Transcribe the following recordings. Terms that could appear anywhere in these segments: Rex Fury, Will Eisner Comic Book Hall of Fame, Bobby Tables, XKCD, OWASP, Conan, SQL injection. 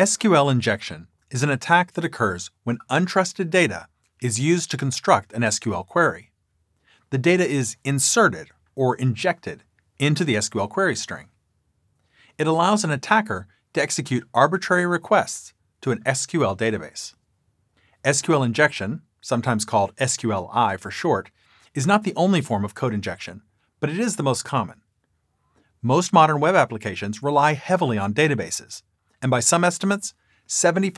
SQL injection is an attack that occurs when untrusted data is used to construct an SQL query. The data is inserted or injected into the SQL query string. It allows an attacker to execute arbitrary requests to an SQL database. SQL injection, sometimes called SQLi for short, is not the only form of code injection, but it is the most common. Most modern web applications rely heavily on databases, and by some estimates, 75%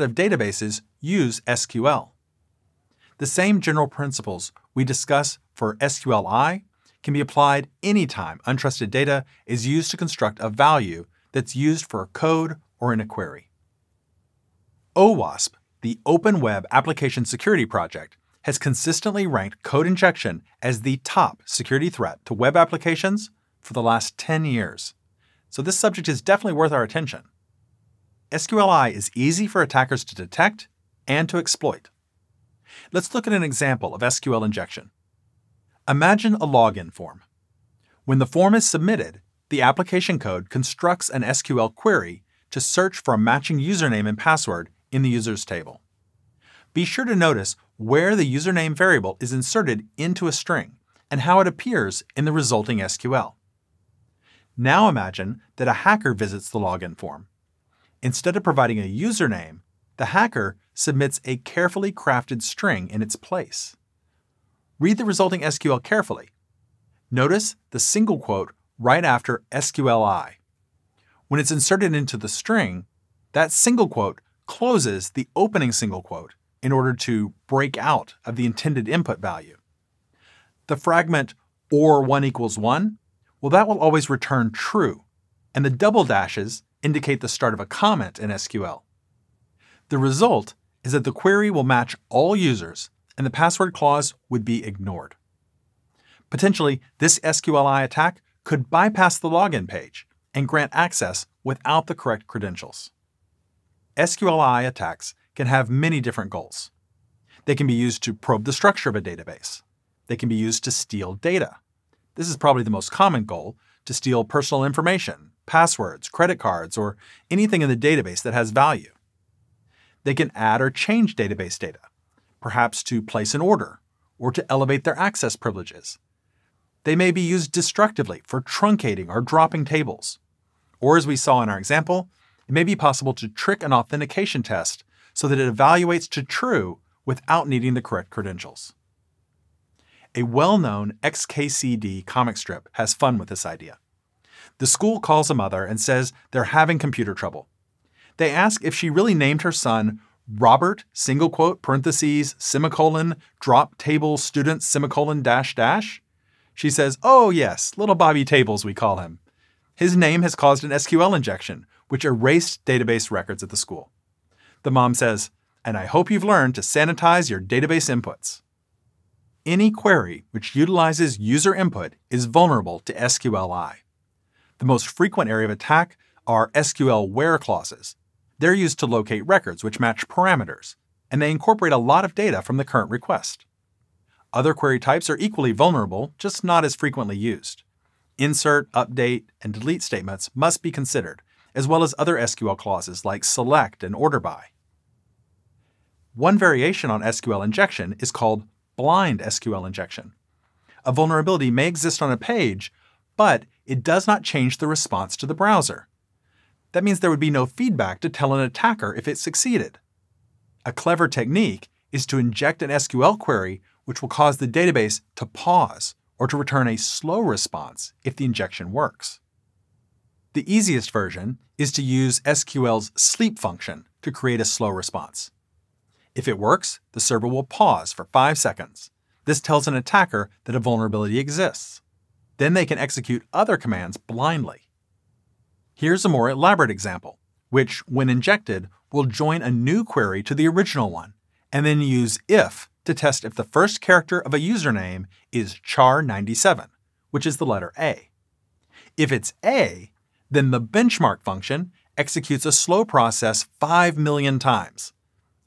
of databases use SQL. The same general principles we discuss for SQLi can be applied anytime untrusted data is used to construct a value that's used for a code or in a query. OWASP, the Open Web Application Security Project, has consistently ranked code injection as the top security threat to web applications for the last 10 years. So this subject is definitely worth our attention. SQLi is easy for attackers to detect and to exploit. Let's look at an example of SQL injection. Imagine a login form. When the form is submitted, the application code constructs an SQL query to search for a matching username and password in the user's table. Be sure to notice where the username variable is inserted into a string and how it appears in the resulting SQL. Now imagine that a hacker visits the login form. Instead of providing a username, the hacker submits a carefully crafted string in its place. Read the resulting SQL carefully. Notice the single quote right after SQLi. When it's inserted into the string, that single quote closes the opening single quote in order to break out of the intended input value. The fragment or 1 equals 1, well, that will always return true, and the double dashes indicate the start of a comment in SQL. The result is that the query will match all users and the password clause would be ignored. Potentially, this SQLi attack could bypass the login page and grant access without the correct credentials. SQLi attacks can have many different goals. They can be used to probe the structure of a database. They can be used to steal data. This is probably the most common goal, to steal personal information, passwords, credit cards, or anything in the database that has value. They can add or change database data, perhaps to place an order or to elevate their access privileges. They may be used destructively for truncating or dropping tables. Or, as we saw in our example, it may be possible to trick an authentication test so that it evaluates to true without needing the correct credentials. A well-known XKCD comic strip has fun with this idea. The school calls a mother and says they're having computer trouble. They ask if she really named her son Robert, single quote, parentheses, semicolon, drop table, student, semicolon, dash, dash. She says, "Oh yes, little Bobby Tables, we call him. His name has caused an SQL injection, which erased database records at the school." The mom says, "And I hope you've learned to sanitize your database inputs." Any query which utilizes user input is vulnerable to SQLi. The most frequent area of attack are SQL WHERE clauses. They're used to locate records which match parameters, and they incorporate a lot of data from the current request. Other query types are equally vulnerable, just not as frequently used. Insert, update, and delete statements must be considered, as well as other SQL clauses like select and order by. One variation on SQL injection is called blind SQL injection. A vulnerability may exist on a page, but it does not change the response to the browser. That means there would be no feedback to tell an attacker if it succeeded. A clever technique is to inject an SQL query which will cause the database to pause or to return a slow response if the injection works. The easiest version is to use SQL's sleep function to create a slow response. If it works, the server will pause for 5 seconds. This tells an attacker that a vulnerability exists. Then they can execute other commands blindly. Here's a more elaborate example, which, when injected, will join a new query to the original one, and then use if to test if the first character of a username is char97, which is the letter A. If it's A, then the benchmark function executes a slow process 5 million times.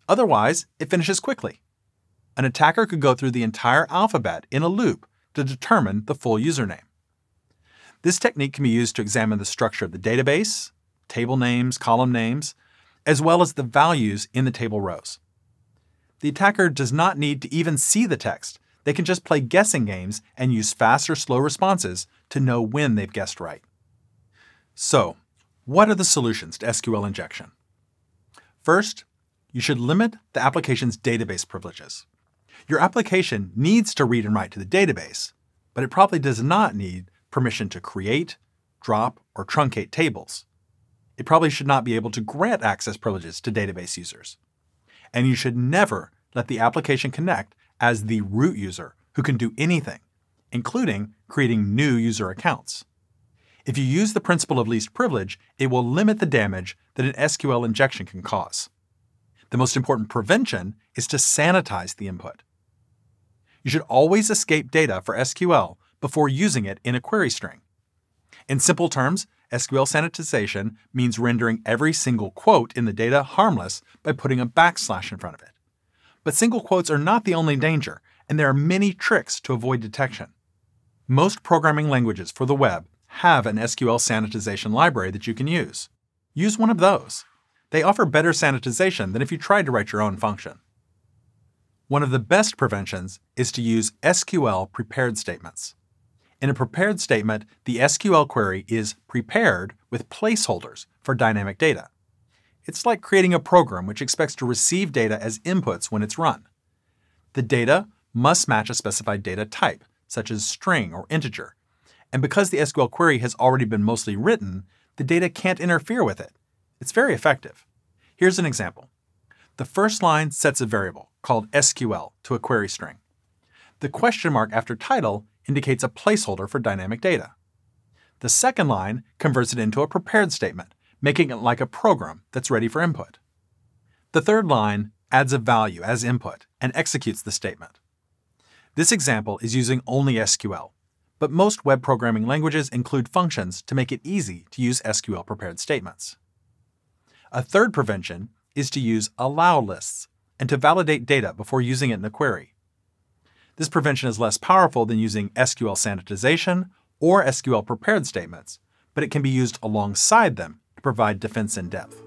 Otherwise, it finishes quickly. An attacker could go through the entire alphabet in a loop to determine the full username. This technique can be used to examine the structure of the database, table names, column names, as well as the values in the table rows. The attacker does not need to even see the text. They can just play guessing games and use fast or slow responses to know when they've guessed right. So, what are the solutions to SQL injection? First, you should limit the application's database privileges. Your application needs to read and write to the database, but it probably does not need permission to create, drop, or truncate tables. It probably should not be able to grant access privileges to database users. And you should never let the application connect as the root user who can do anything, including creating new user accounts. If you use the principle of least privilege, it will limit the damage that an SQL injection can cause. The most important prevention is to sanitize the input. You should always escape data for SQL before using it in a query string. In simple terms, SQL sanitization means rendering every single quote in the data harmless by putting a backslash in front of it. But single quotes are not the only danger, and there are many tricks to avoid detection. Most programming languages for the web have an SQL sanitization library that you can use. Use one of those. They offer better sanitization than if you tried to write your own function. One of the best preventions is to use SQL prepared statements. In a prepared statement, the SQL query is prepared with placeholders for dynamic data. It's like creating a program which expects to receive data as inputs when it's run. The data must match a specified data type, such as string or integer. And because the SQL query has already been mostly written, the data can't interfere with it. It's very effective. Here's an example. The first line sets a variable called SQL to a query string. The question mark after title indicates a placeholder for dynamic data. The second line converts it into a prepared statement, making it like a program that's ready for input. The third line adds a value as input and executes the statement. This example is using only SQL, but most web programming languages include functions to make it easy to use SQL prepared statements. A third prevention is to use allow lists and to validate data before using it in a query. This prevention is less powerful than using SQL sanitization or SQL prepared statements, but it can be used alongside them to provide defense in depth.